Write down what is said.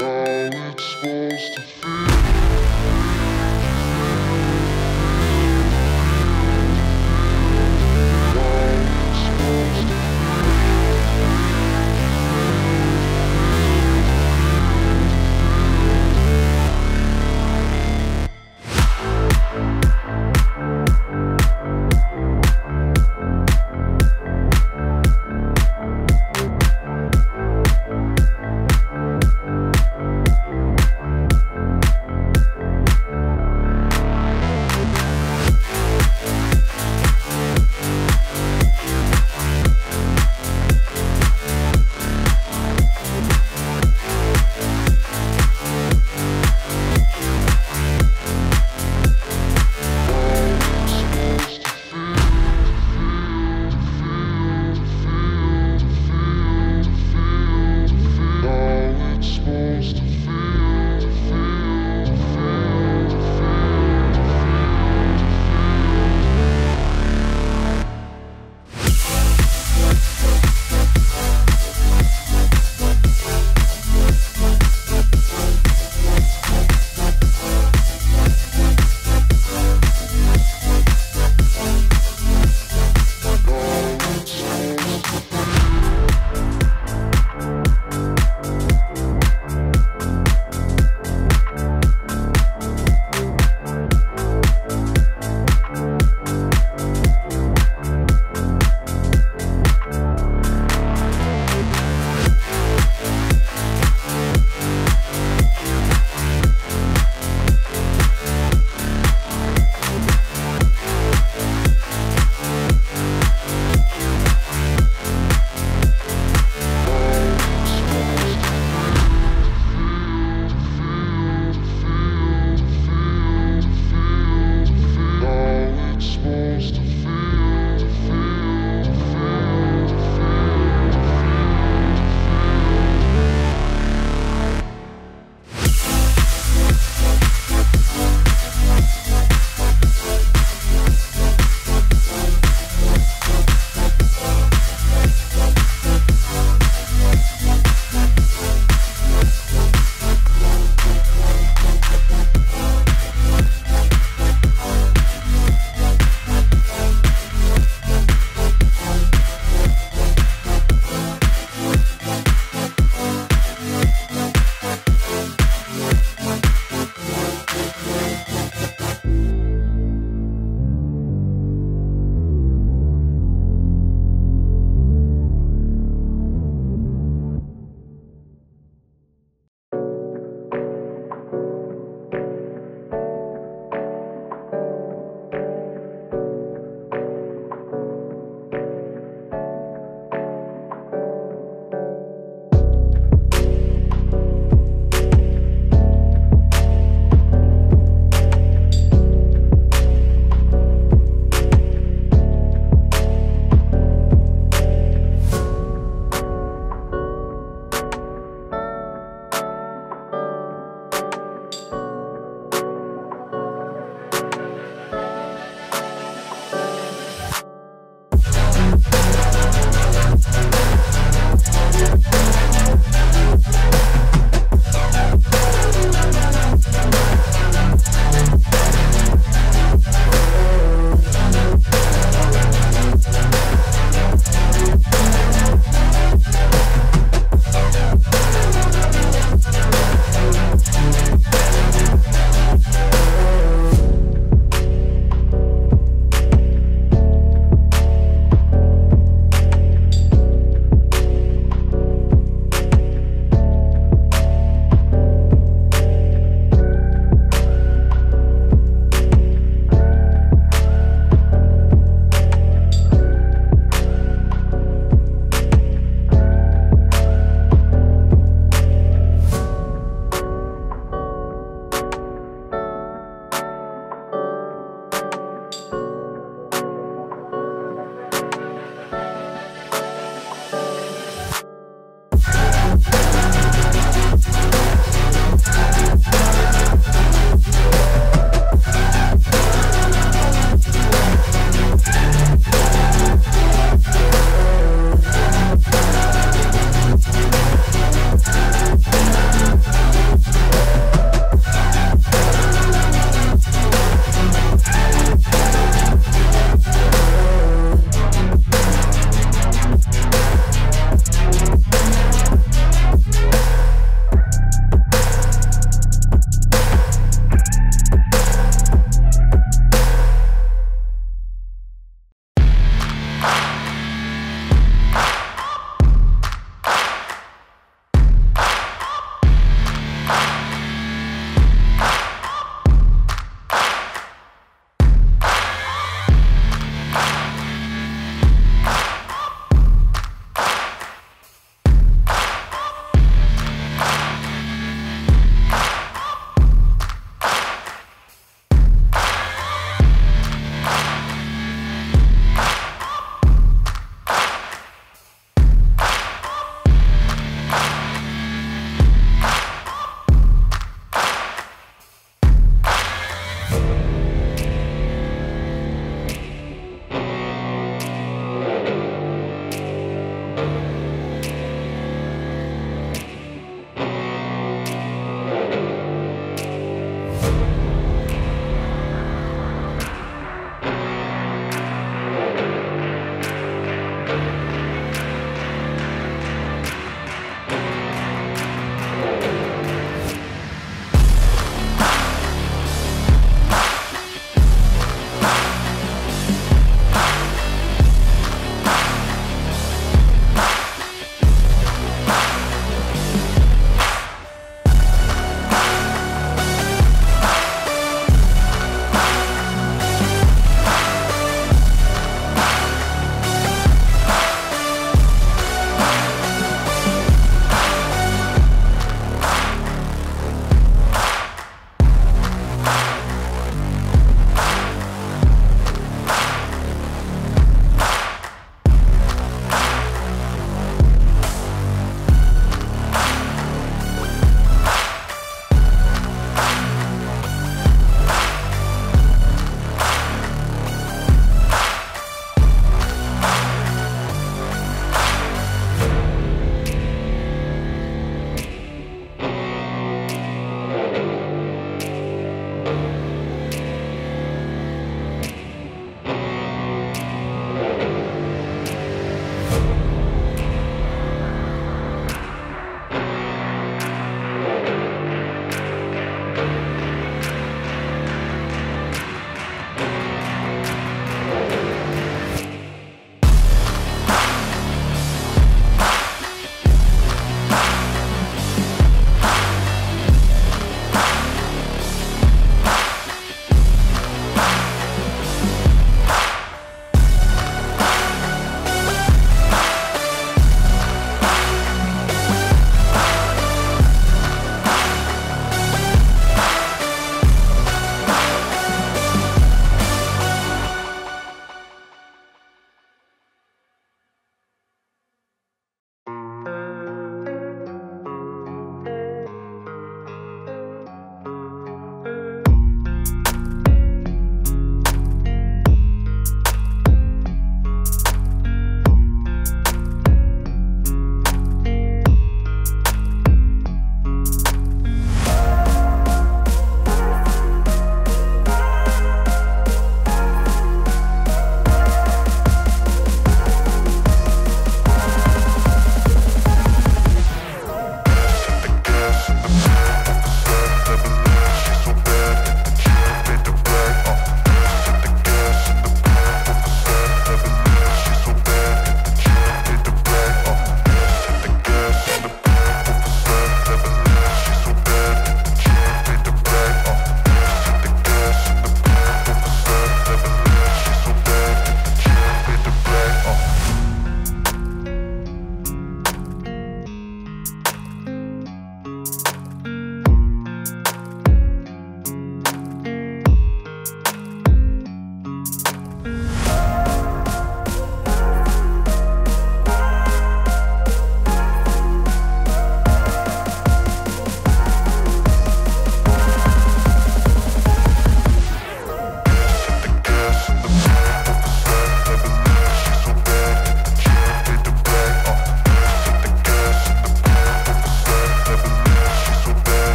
how it's supposed to feel.